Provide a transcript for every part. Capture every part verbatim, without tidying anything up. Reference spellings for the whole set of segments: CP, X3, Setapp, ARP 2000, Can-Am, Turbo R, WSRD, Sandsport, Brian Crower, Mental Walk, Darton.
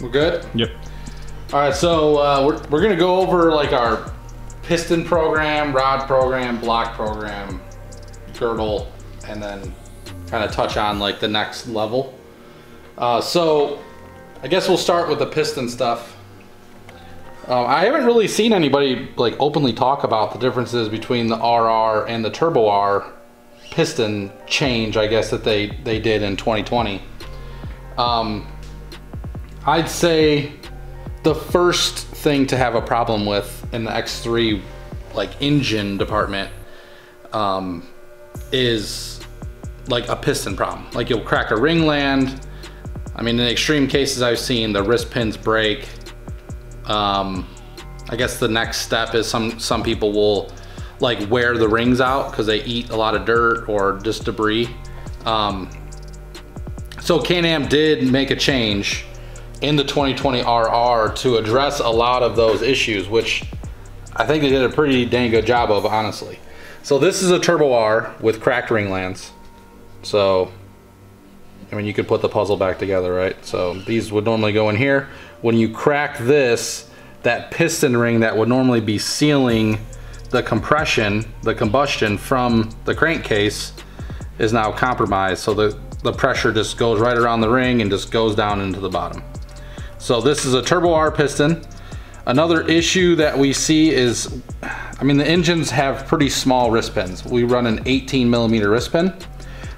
We're good? Yep. All right, so uh, we're, we're gonna go over like our piston program, rod program, block program, girdle, and then kind of touch on like the next level. Uh, so I guess we'll start with the piston stuff. Uh, I haven't really seen anybody like openly talk about the differences between the R R and the Turbo R piston change, I guess, that they, they did in twenty twenty. Um, I'd say the first thing to have a problem with in the X three like engine department um, is like a piston problem. Like you'll crack a ring land. I mean, in extreme cases I've seen, the wrist pins break. Um, I guess the next step is some, some people will like wear the rings out because they eat a lot of dirt or just debris. Um, so Can-Am did make a change in the twenty twenty R R to address a lot of those issues, which I think they did a pretty dang good job of, honestly. So this is a Turbo R with cracked ring lands. So, I mean, you could put the puzzle back together, right? So these would normally go in here. When you crack this, that piston ring that would normally be sealing the compression, the combustion from the crankcase is now compromised. So the, the pressure just goes right around the ring and just goes down into the bottom. So this is a Turbo R piston. Another issue that we see is, I mean, the engines have pretty small wrist pins. We run an eighteen millimeter wrist pin.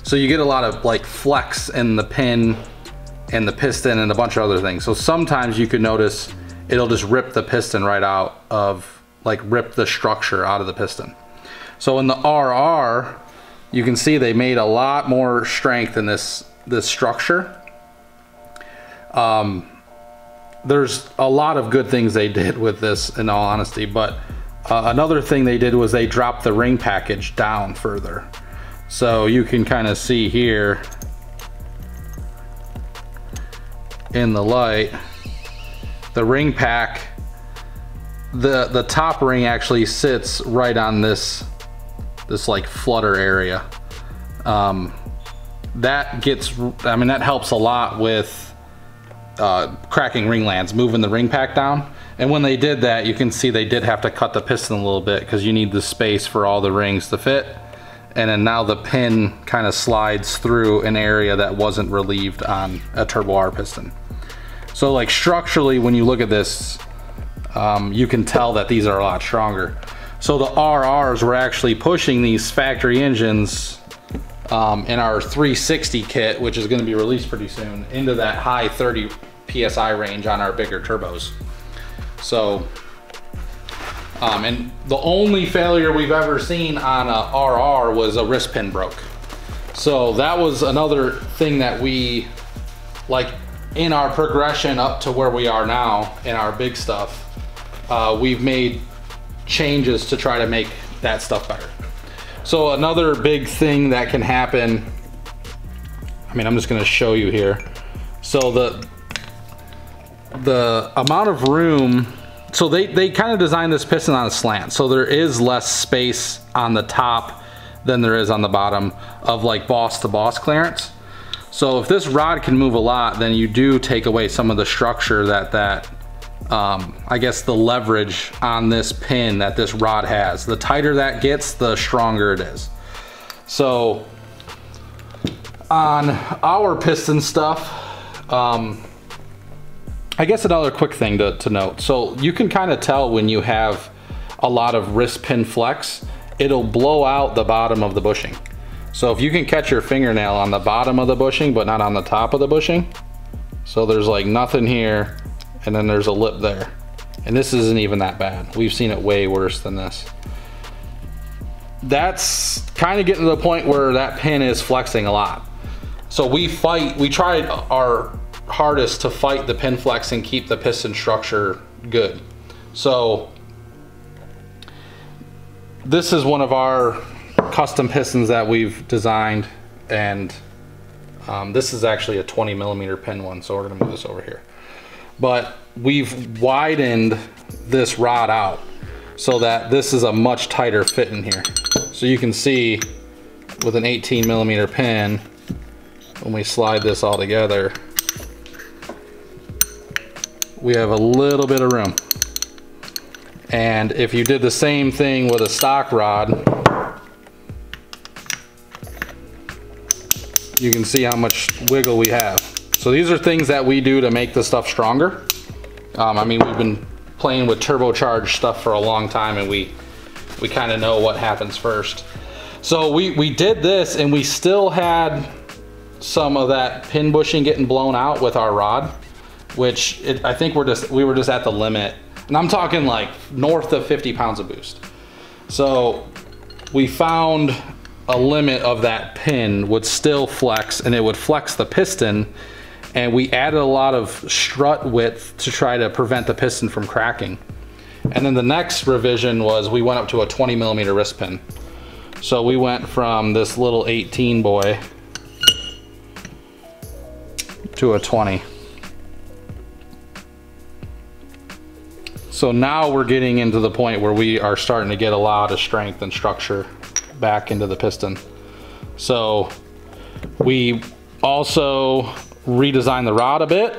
So you get a lot of like flex in the pin and the piston and a bunch of other things. So sometimes you could notice it'll just rip the piston right out of, like rip the structure out of the piston. So in the R R, you can see they made a lot more strength in this, this structure. Um, there's a lot of good things they did with this, in all honesty, but uh, another thing they did was they dropped the ring package down further. So you can kind of see here in the light, the ring pack, the the top ring actually sits right on this this like flutter area. Um, that gets, I mean, that helps a lot with uh, cracking ring lands, moving the ring pack down. And when they did that, you can see they did have to cut the piston a little bit because you need the space for all the rings to fit. And then now the pin kind of slides through an area that wasn't relieved on a Turbo R piston. So like structurally, when you look at this, um, you can tell that these are a lot stronger. So the R Rs were actually pushing these factory engines um, in our three sixty kit, which is gonna be released pretty soon, into that high thirty P S I range on our bigger turbos. So. Um, and the only failure we've ever seen on a R R was a wrist pin broke. So that was another thing that we, like in our progression up to where we are now in our big stuff, uh, we've made changes to try to make that stuff better. So another big thing that can happen, I mean, I'm just gonna show you here. So the, the amount of room. So they, they kind of designed this piston on a slant. So there is less space on the top than there is on the bottom of like boss to boss clearance. So if this rod can move a lot, then you do take away some of the structure that, that um, I guess the leverage on this pin that this rod has. The tighter that gets, the stronger it is. So on our piston stuff, um, I guess another quick thing to, to note. So you can kind of tell when you have a lot of wrist pin flex, it'll blow out the bottom of the bushing. So if you can catch your fingernail on the bottom of the bushing, but not on the top of the bushing. So there's like nothing here, and then there's a lip there. And this isn't even that bad. We've seen it way worse than this. That's kind of getting to the point where that pin is flexing a lot. So we fight, we tried our hardest to fight the pin flex and keep the piston structure good. So this is one of our custom pistons that we've designed, and um, this is actually a twenty millimeter pin one, so we're gonna move this over here. But we've widened this rod out so that this is a much tighter fit in here. So you can see with an eighteen millimeter pin, when we slide this all together, we have a little bit of room. And if you did the same thing with a stock rod, you can see how much wiggle we have. So these are things that we do to make the stuff stronger. Um, I mean, we've been playing with turbocharged stuff for a long time, and we we kind of know what happens first. So we, we did this, and we still had some of that pin bushing getting blown out with our rod, which it, I think we're just, we were just at the limit. And I'm talking like north of fifty pounds of boost. So we found a limit of that pin would still flex, and it would flex the piston. And we added a lot of strut width to try to prevent the piston from cracking. And then the next revision was we went up to a twenty millimeter wrist pin. So we went from this little eighteen boy to a twenty. So now we're getting into the point where we are starting to get a lot of strength and structure back into the piston. So we also redesigned the rod a bit.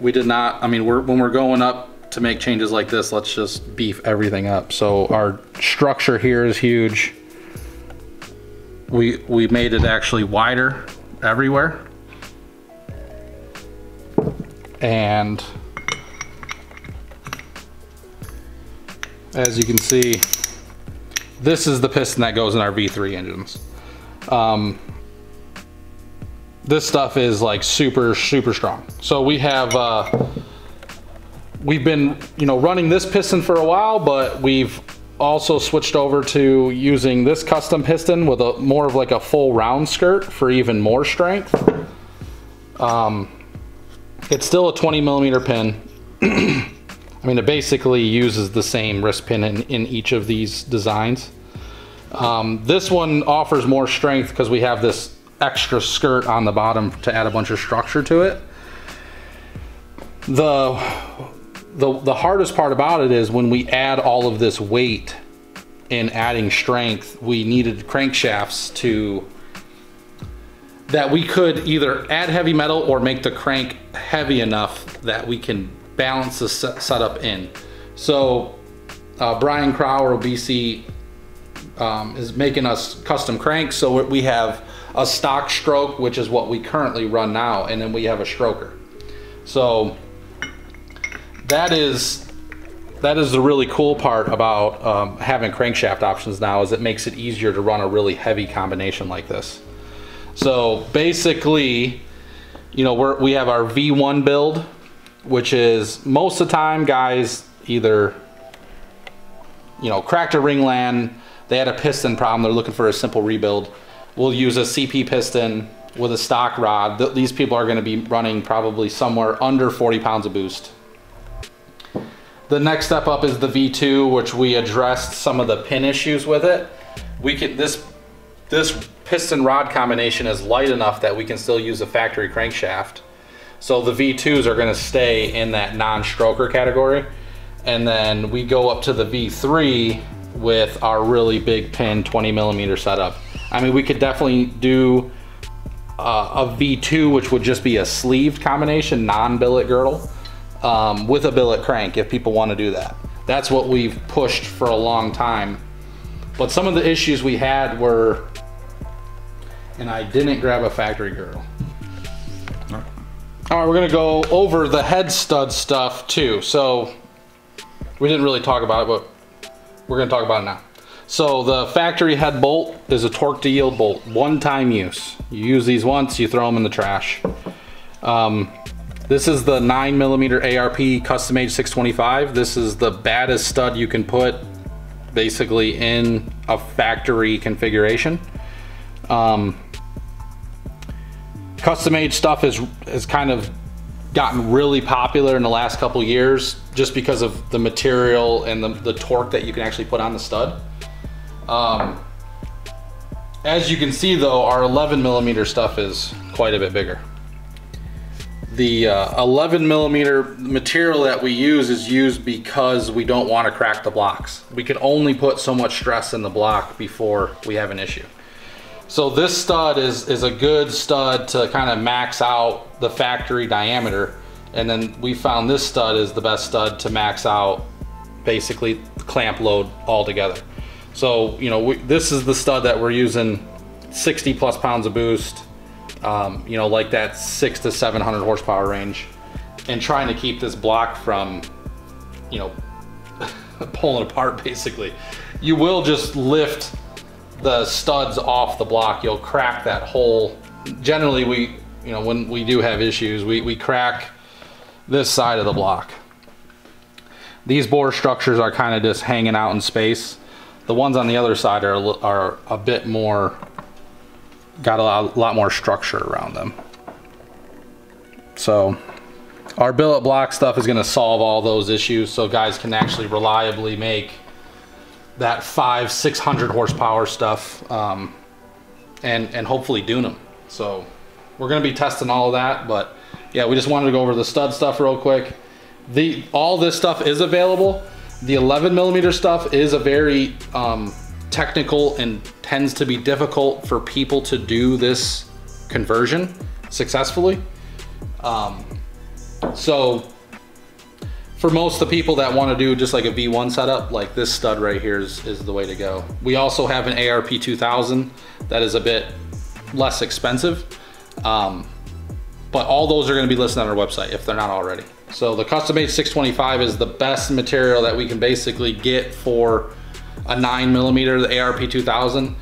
We did not, I mean, we're, when we're going up to make changes like this, let's just beef everything up. So our structure here is huge. We, we made it actually wider everywhere, and as you can see, this is the piston that goes in our V three engines. Um, this stuff is like super super strong. So we have uh, we've been you know running this piston for a while, but we've also switched over to using this custom piston with a more of like a full round skirt for even more strength. Um, it's still a twenty millimeter pin. I mean, it basically uses the same wrist pin in, in each of these designs. Um, this one offers more strength because we have this extra skirt on the bottom to add a bunch of structure to it. The The, the hardest part about it is when we add all of this weight in adding strength, we needed crankshafts to, that we could either add heavy metal or make the crank heavy enough that we can balance the setup in. So uh, Brian Crower, B C, um, is making us custom cranks. So we have a stock stroke, which is what we currently run now, and then we have a stroker. So That is, that is the really cool part about um, having crankshaft options now, is it makes it easier to run a really heavy combination like this. So basically, you know, we're, we have our V one build, which is most of the time guys either, you know, cracked a ringland, they had a piston problem, they're looking for a simple rebuild. We'll use a C P piston with a stock rod. Th- these people are gonna be running probably somewhere under forty pounds of boost. The next step up is the V two, which we addressed some of the pin issues with it. We can, this, this piston rod combination is light enough that we can still use a factory crankshaft. So the V twos are gonna stay in that non-stroker category. And then we go up to the V three with our really big pin twenty millimeter setup. I mean, we could definitely do uh, a V two, which would just be a sleeved combination, non-billet girdle. Um, with a billet crank if people want to do that. That's what we've pushed for a long time. But some of the issues we had were, and I didn't grab a factory girdle. All right, All right we're gonna go over the head stud stuff too. So we didn't really talk about it, but we're gonna talk about it now. So the factory head bolt is a torque to yield bolt, one time use. You use these once, you throw them in the trash. Um, This is the nine millimeter A R P custom age six twenty-five. This is the baddest stud you can put basically in a factory configuration. Um, custom age stuff is, has kind of gotten really popular in the last couple years just because of the material and the, the torque that you can actually put on the stud. Um, as you can see though, our eleven millimeter stuff is quite a bit bigger. The uh, eleven millimeter material that we use is used because we don't want to crack the blocks. We can only put so much stress in the block before we have an issue. So this stud is, is a good stud to kind of max out the factory diameter And then we found this stud is the best stud to max out basically clamp load altogether. So, you know, we, this is the stud that we're using sixty plus pounds of boost, um, you know, like that six to seven hundred horsepower range, and trying to keep this block from, you know, pulling apart basically. You will just lift the studs off the block. You'll crack that whole, generally we, you know, when we do have issues, we, we crack this side of the block. These bore structures are kind of just hanging out in space. The ones on the other side are, are a bit more, got a lot, a lot more structure around them. So our billet block stuff is gonna solve all those issues, so guys can actually reliably make that five, six hundred horsepower stuff, um, and, and hopefully dune them. So we're gonna be testing all of that, but yeah, we just wanted to go over the stud stuff real quick. The, all this stuff is available. The eleven millimeter stuff is a very um, technical and tends to be difficult for people to do this conversion successfully. Um, so for most of the people that want to do just like a V one setup, like this stud right here is, is the way to go. We also have an A R P two thousand that is a bit less expensive, um, but all those are going to be listed on our website if they're not already. So the Custom Made six twenty-five is the best material that we can basically get for a nine millimeter. The A R P two thousand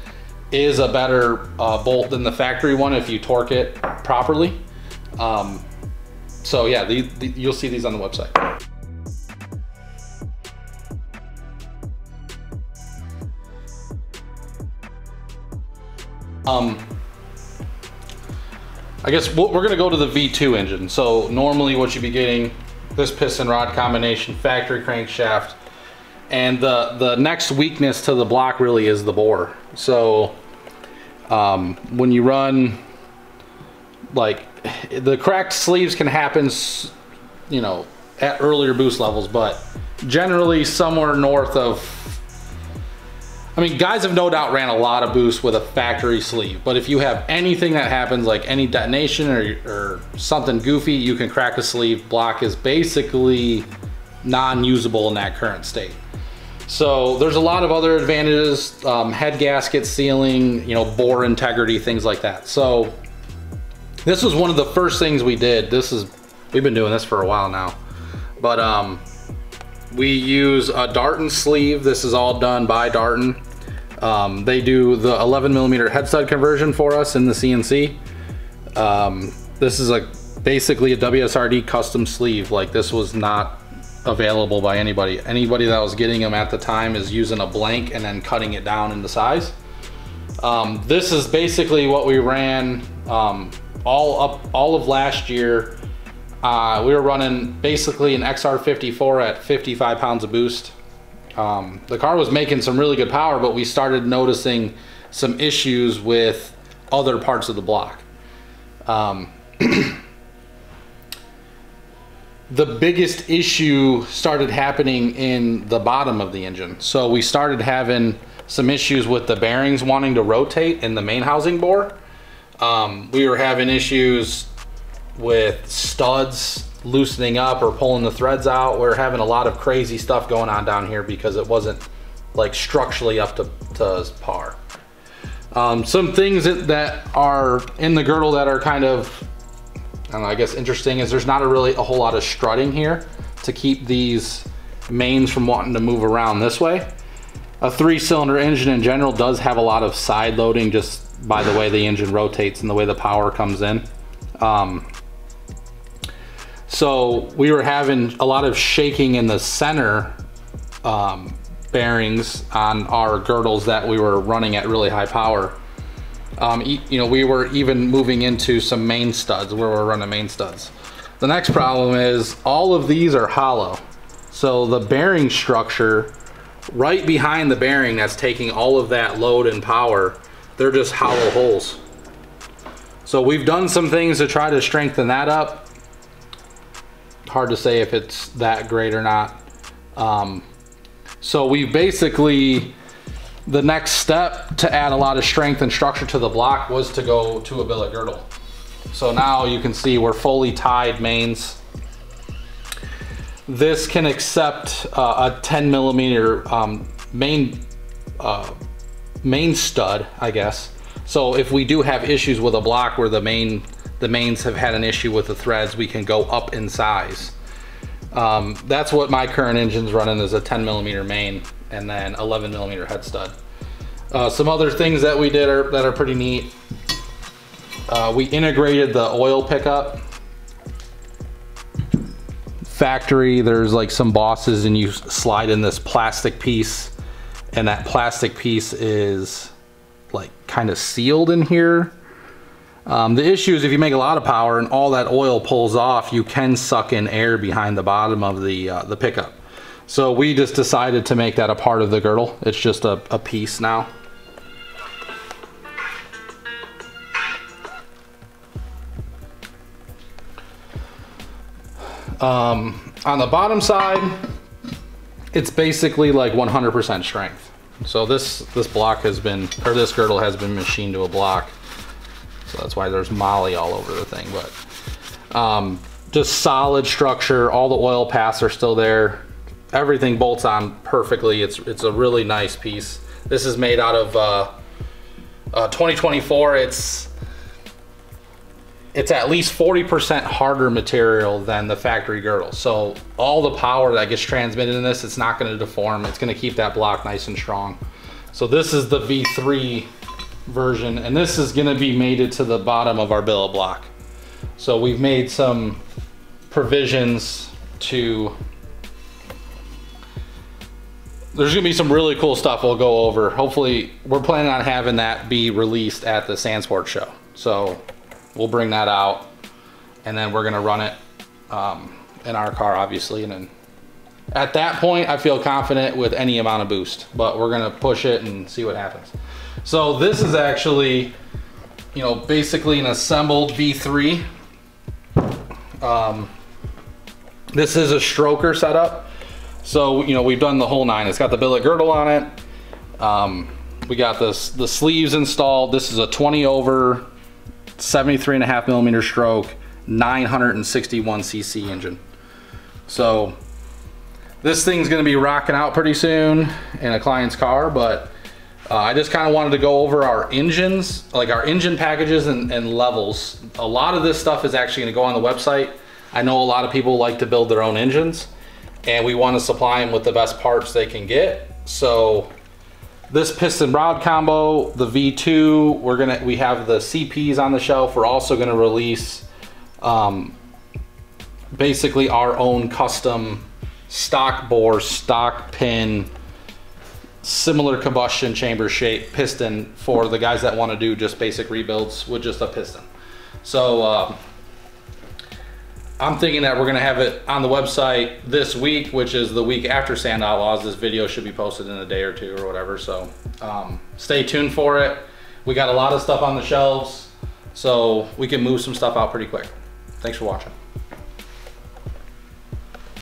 is a better uh, bolt than the factory one if you torque it properly. Um, so yeah, the, the, you'll see these on the website. Um, I guess we're gonna go to the V two engine. So normally what you'd be getting, this piston rod combination, factory crankshaft, and the, the next weakness to the block really is the bore. So um, when you run, like the cracked sleeves can happen, you know, at earlier boost levels, but generally somewhere north of, I mean, guys have no doubt ran a lot of boost with a factory sleeve, but if you have anything that happens, like any detonation or, or something goofy, you can crack a sleeve. Block is basically non-usable in that current state. So there's a lot of other advantages, um, head gasket sealing, you know, bore integrity, things like that. So this was one of the first things we did. This is, we've been doing this for a while now, but um, we use a Darton sleeve. This is all done by Darton. Um, they do the eleven millimeter head stud conversion for us in the C N C. Um, this is a, basically a W S R D custom sleeve. Like this was not available by anybody. Anybody that was getting them at the time is using a blank and then cutting it down into size. Um, this is basically what we ran um, all up all of last year. Uh, we were running basically an X R fifty-four at fifty-five pounds of boost. Um, the car was making some really good power, but we started noticing some issues with other parts of the block. Um, the biggest issue started happening in the bottom of the engine. So we started having some issues with the bearings wanting to rotate in the main housing bore. Um, we were having issues with studs loosening up or pulling the threads out. We're having a lot of crazy stuff going on down here because it wasn't like structurally up to, to par. Um, some things that are in the girdle that are kind of, I don't know, I guess interesting is there's not a really a whole lot of strutting here to keep these mains from wanting to move around this way. A three cylinder engine in general does have a lot of side loading just by the way the engine rotates and the way the power comes in. Um, So we were having a lot of shaking in the center um, bearings on our girdles that we were running at really high power. Um, e you know, we were even moving into some main studs where we're running main studs. The next problem is all of these are hollow. So the bearing structure right behind the bearing that's taking all of that load and power, they're just hollow holes. So we've done some things to try to strengthen that up. Hard to say if it's that great or not. Um, so we basically, the next step to add a lot of strength and structure to the block was to go to a billet girdle. So now you can see we're fully tied mains. This can accept uh, a ten millimeter um, main uh, main stud, I guess. So if we do have issues with a block where the main the mains have had an issue with the threads, we can go up in size. Um, that's what my current engine's running, is a ten millimeter main and then eleven millimeter head stud. Uh, some other things that we did are, that are pretty neat. Uh, we integrated the oil pickup. Factory, there's like some bosses and you slide in this plastic piece, and that plastic piece is like kind of sealed in here. Um, the issue is if you make a lot of power and all that oil pulls off, you can suck in air behind the bottom of the, uh, the pickup. So we just decided to make that a part of the girdle. It's just a, a piece now. Um, on the bottom side, it's basically like one hundred percent strength. So this, this block has been, or this girdle has been machined to a block. So that's why there's moly all over the thing, but um, just solid structure. All the oil paths are still there. Everything bolts on perfectly. It's it's a really nice piece. This is made out of uh, uh, twenty twenty-four. It's it's at least forty percent harder material than the factory girdle. So all the power that gets transmitted in this, it's not going to deform. It's going to keep that block nice and strong. So this is the V three version, and this is going to be mated to the bottom of our billet block. So we've made some provisions to, there's going to be some really cool stuff we'll go over. Hopefully, we're planning on having that be released at the Sandsport show. So we'll bring that out, and then we're going to run it um, in our car, obviously. And then at that point, I feel confident with any amount of boost, but we're going to push it and see what happens. So this is actually, you know, basically an assembled V three. Um, this is a stroker setup. So, you know, we've done the whole nine. It's got the billet girdle on it. Um, we got this, the sleeves installed. This is a twenty over, seventy-three and a half millimeter stroke, nine sixty-one C C engine. So this thing's gonna be rocking out pretty soon in a client's car, but Uh, I just kind of wanted to go over our engines, like our engine packages and, and levels. A lot of this stuff is actually going to go on the website. I know a lot of people like to build their own engines, and we want to supply them with the best parts they can get. So this piston rod combo, the V two, we're gonna we have the C Ps on the shelf. We're also going to release um, basically our own custom stock bore, stock pin, similar combustion chamber shape piston for the guys that want to do just basic rebuilds with just a piston. So uh, I'm thinking that we're going to have it on the website this week, which is the week after Sand Outlaws. This video should be posted in a day or two or whatever, so um, stay tuned for it. We got a lot of stuff on the shelves, so we can move some stuff out pretty quick. Thanks for watching.